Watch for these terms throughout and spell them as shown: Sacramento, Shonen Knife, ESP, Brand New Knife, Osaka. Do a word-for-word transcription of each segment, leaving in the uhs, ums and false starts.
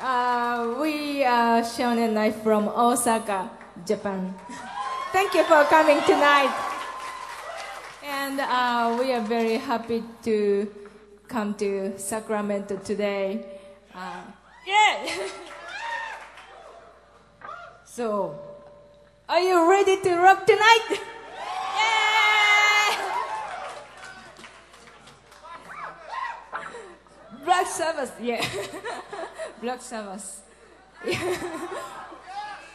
Uh, we are Shonen Knife from Osaka, Japan. Thank you for coming tonight. And uh, we are very happy to come to Sacramento today. Uh, yeah! So, are you ready to rock tonight? Black Sabbath, yeah. Black Sabbath.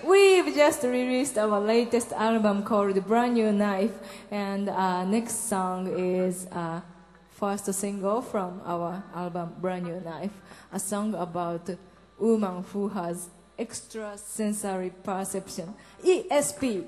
We've just released our latest album called Brand New Knife, and uh, next song is uh, first single from our album Brand New Knife, a song about a woman who has extrasensory perception, E S P.